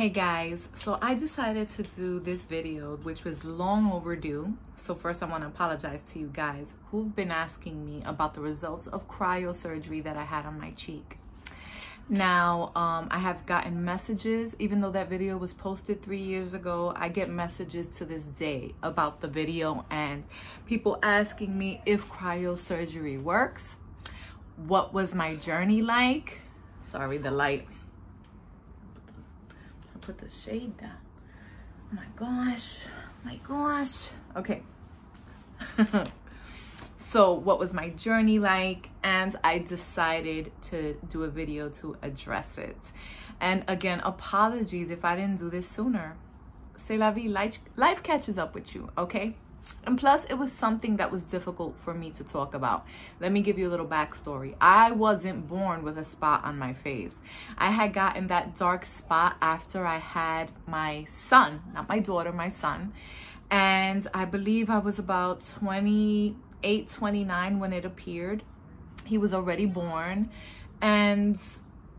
Hey guys, so I decided to do this video, which was long overdue. So first I want to apologize to you guys who've been asking me about the results of cryosurgery that I had on my cheek. Now, I have gotten messages, even though that video was posted 3 years ago, I get messages to this day about the video and people asking me if cryosurgery works, what was my journey like. Sorry, the light. Put the shade down. Oh my gosh, my gosh. Okay. So what was my journey like? And I decided to do a video to address it. And again, apologies if I didn't do this sooner. C'est la vie, life catches up with you, okay? And plus, it was something that was difficult for me to talk about. Let me give you a little backstory. I wasn't born with a spot on my face. I had gotten that dark spot after I had my son, not my daughter, my son. And I believe I was about 28, 29 when it appeared. He was already born. And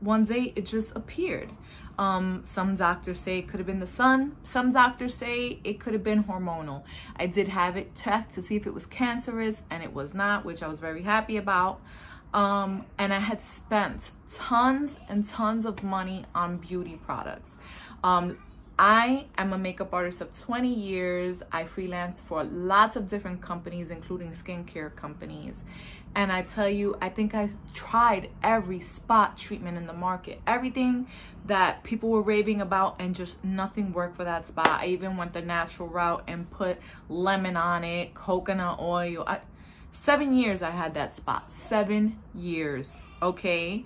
one day it just appeared. Some doctors say it could have been the sun. Some doctors say it could have been hormonal. I did have it checked to see if it was cancerous, and it was not, which I was very happy about. And I had spent tons and tons of money on beauty products. I am a makeup artist of 20 years. I freelanced for lots of different companies, including skincare companies. And I tell you, I think I tried every spot treatment in the market, everything that people were raving about, and just nothing worked for that spot. I even went the natural route and put lemon on it, coconut oil. 7 years I had that spot, 7 years. Okay.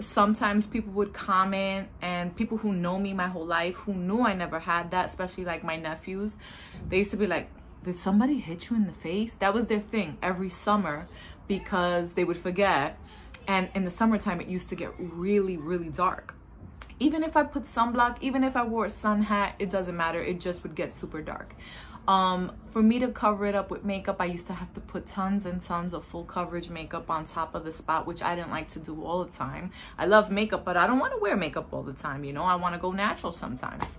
Sometimes people would comment, and people who know me my whole life, who knew I never had that, especially like my nephews, they used to be like, did somebody hit you in the face? That was their thing every summer, because they would forget. And in the summertime, it used to get really, really dark. Even if I put sunblock, even if I wore a sun hat, it doesn't matter. It just would get super dark. For me to cover it up with makeup, I used to have to put tons and tons of full coverage makeup on top of the spot, which I didn't like to do all the time. I love makeup, but I don't want to wear makeup all the time. You know, I want to go natural sometimes.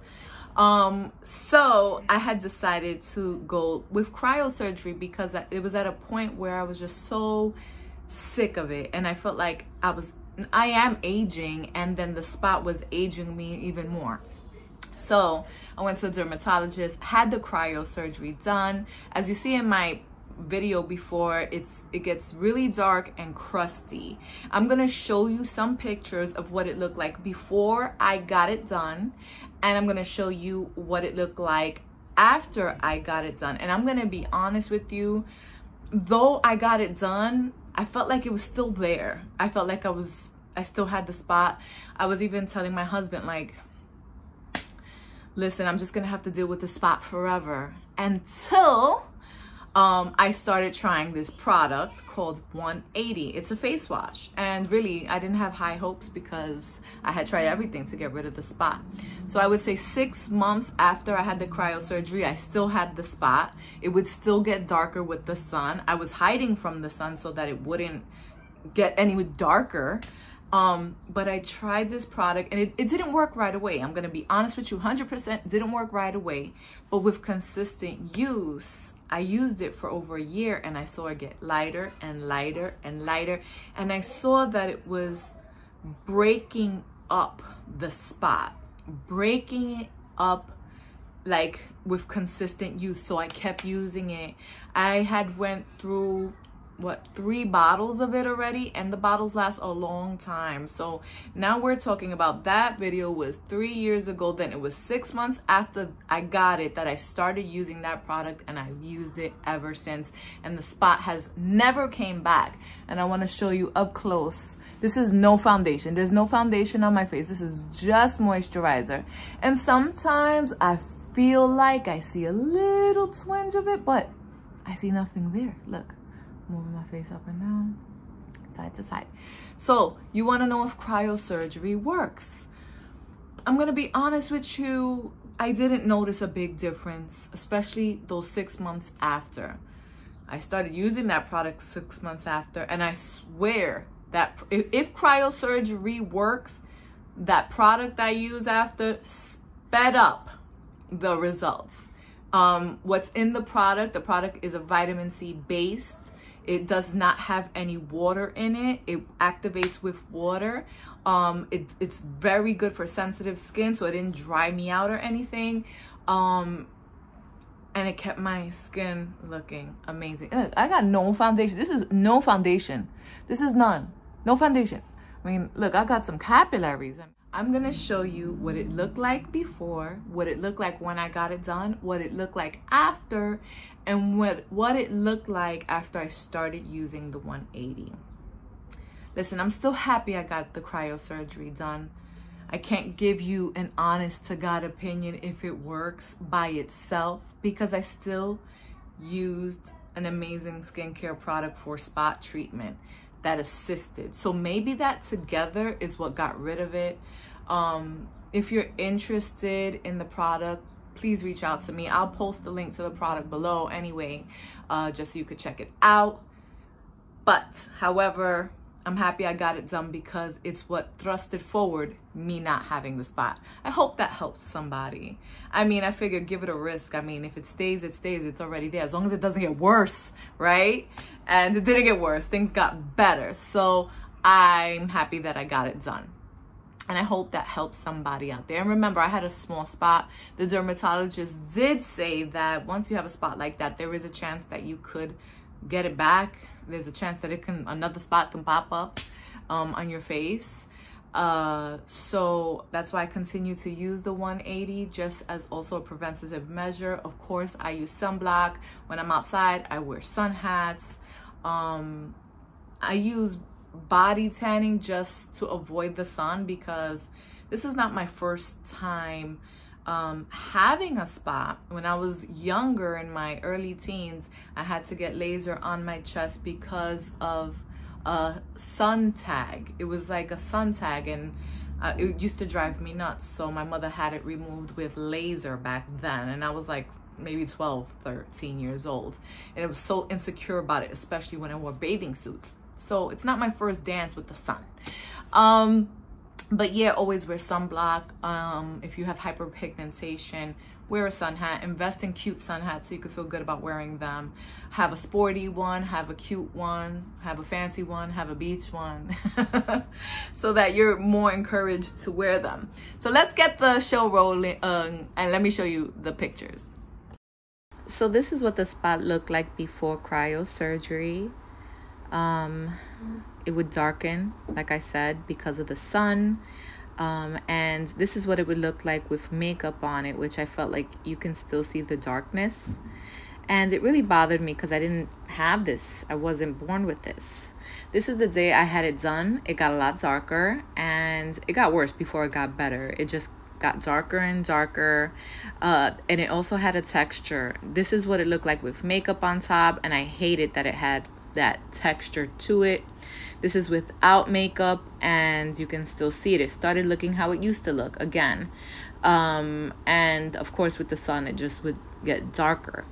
So I had decided to go with cryosurgery because it was at a point where I was just so sick of it. And I felt like I am aging, and then the spot was aging me even more. So I went to a dermatologist, had the cryosurgery done. As you see in my video before, it gets really dark and crusty. I'm gonna show you some pictures of what it looked like before I got it done, and I'm gonna show you what it looked like after I got it done. And I'm gonna be honest with you, though I got it done, I felt like it was still there. I felt like I still had the spot. I was even telling my husband, like, listen, I'm just gonna have to deal with the spot forever, until I started trying this product called 180. It's a face wash, and really I didn't have high hopes because I had tried everything to get rid of the spot. So I would say 6 months after I had the cryosurgery, I still had the spot. It would still get darker with the sun. I was hiding from the sun so that it wouldn't get any darker. But I tried this product, and it didn't work right away. I'm going to be honest with you, 100% didn't work right away, but with consistent use, I used it for over a year, and I saw it get lighter and lighter and lighter. And I saw that it was breaking up the spot, breaking it up, like, with consistent use. So I kept using it. I had went through what, 3 bottles of it already, and the bottles last a long time. So now we're talking about, that video was 3 years ago, then it was 6 months after I got it that I started using that product, and I've used it ever since, and the spot has never came back. And I want to show you up close. This is no foundation. There's no foundation on my face. This is just moisturizer, and sometimes I feel like I see a little twinge of it, but I see nothing there. Look. Moving my face up and down, side to side. So you want to know if cryosurgery works. I'm going to be honest with you, I didn't notice a big difference, especially those 6 months after. I started using that product 6 months after, and I swear that if cryosurgery works, that product I use after sped up the results. What's in the product is a vitamin C based. It does not have any water in it. It activates with water. It's very good for sensitive skin, so it didn't dry me out or anything. And it kept my skin looking amazing. Look, I got no foundation. This is no foundation. This is none. No foundation. I mean, look, I got some capillaries. I'm going to show you what it looked like before, what it looked like when I got it done, what it looked like after, and what it looked like after I started using the 180. Listen, I'm still happy I got the cryosurgery done. I can't give you an honest to God opinion if it works by itself, because I still used an amazing skincare product for spot treatment that assisted. So maybe that together is what got rid of it. If you're interested in the product, please reach out to me. I'll post the link to the product below anyway, just so you could check it out. But however, I'm happy I got it done because it's what thrusted forward me not having the spot. I hope that helps somebody. I mean, I figure give it a risk. I mean, if it stays, it stays. It's already there. As long as it doesn't get worse, right? And it didn't get worse. Things got better. So I'm happy that I got it done. And I hope that helps somebody out there. And remember, I had a small spot. The dermatologist did say that once you have a spot like that, there is a chance that you could get it back. There's a chance that another spot can pop up on your face. So that's why I continue to use the 180 just as also a preventative measure. Of course, I use sunblock. When I'm outside, I wear sun hats. I use body tanning just to avoid the sun, because this is not my first time having a spot. When I was younger, in my early teens, I had to get laser on my chest because of a sun tag. It was like a sun tag, and it used to drive me nuts. So my mother had it removed with laser back then, and I was like maybe 12, 13 years old, and I was so insecure about it, especially when I wore bathing suits. So it's not my first dance with the sun. But yeah, always wear sunblock. If you have hyperpigmentation, wear a sun hat. Invest in cute sun hats so you can feel good about wearing them. Have a sporty one, have a cute one, have a fancy one, have a beach one, so that you're more encouraged to wear them. So let's get the show rolling, and let me show you the pictures. So this is what the spot looked like before cryosurgery. It would darken, like I said, because of the sun, and this is what it would look like with makeup on it, which I felt like you can still see the darkness, and it really bothered me because I didn't have this. I wasn't born with this. This is the day I had it done. It got a lot darker, and it got worse before it got better. It just got darker and darker, and it also had a texture. This is what it looked like with makeup on top, and I hated that it had that texture to it. This is without makeup, and you can still see it. It started looking how it used to look again, and of course with the sun it just would get darker.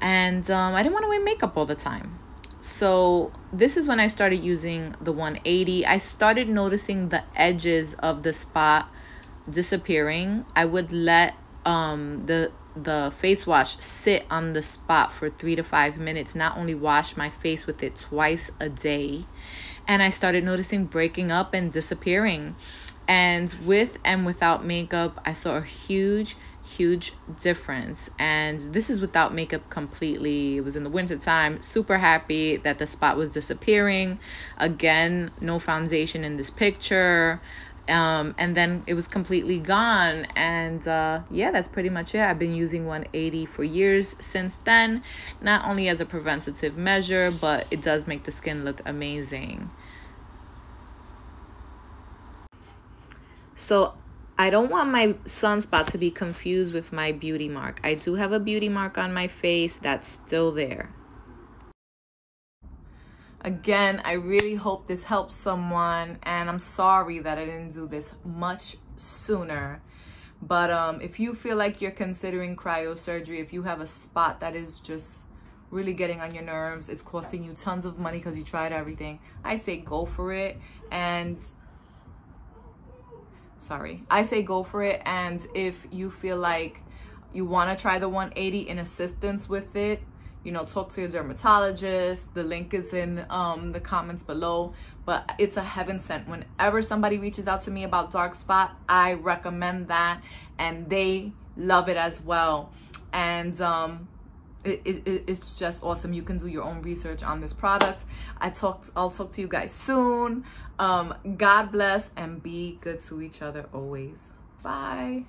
And I didn't want to wear makeup all the time, so this is when I started using the 180. I started noticing the edges of the spot disappearing. I would let the face wash sit on the spot for 3 to 5 minutes, not only wash my face with it twice a day, and I started noticing breaking up and disappearing. And with and without makeup, I saw a huge difference, and this is without makeup completely. It was in the winter time. Super happy that the spot was disappearing. Again, no foundation in this picture. And then it was completely gone. And yeah, that's pretty much it. I've been using 180 for years since then, not only as a preventative measure, but it does make the skin look amazing. So I don't want my sunspot to be confused with my beauty mark. I do have a beauty mark on my face that's still there. Again, I really hope this helps someone, and I'm sorry that I didn't do this much sooner. But if you feel like you're considering cryosurgery, if you have a spot that is just really getting on your nerves, it's costing you tons of money because you tried everything, I say go for it. And Sorry, I say go for it. And if you feel like you want to try the 180 in assistance with it, you know, talk to your dermatologist. The link is in the comments below. But it's a heaven sent. Whenever somebody reaches out to me about dark spot, I recommend that, and they love it as well. And it's just awesome. You can do your own research on this product. I'll talk to you guys soon. God bless, and be good to each other always. Bye.